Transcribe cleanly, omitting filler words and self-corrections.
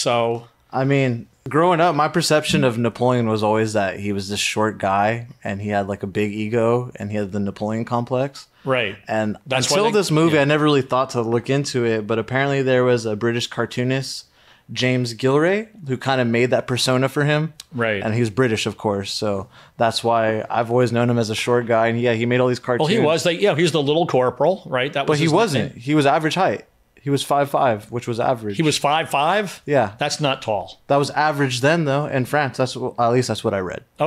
So I mean, growing up, my perception of Napoleon was always that he was this short guy and he had like a big ego and he had the Napoleon complex. Right. And that's until this movie, yeah. I never really thought to look into it, but apparently there was a British cartoonist, James Gillray, who kind of made that persona for him. Right. And he was British, of course. So that's why I've always known him as a short guy. And yeah, he made all these cartoons. Well, he was like, yeah, he was the little corporal, right? That was but he wasn't. He was average height. He was 5'5", which was average. He was 5'5"? Yeah. That's not tall. That was average then, though, in France. That's, at least that's what I read. Okay.